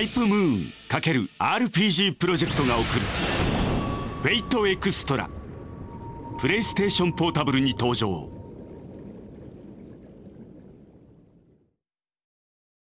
タイプムーン×RPGプロジェクトが送る「フェイトエクストラ」プレイステーションポータブルに登場。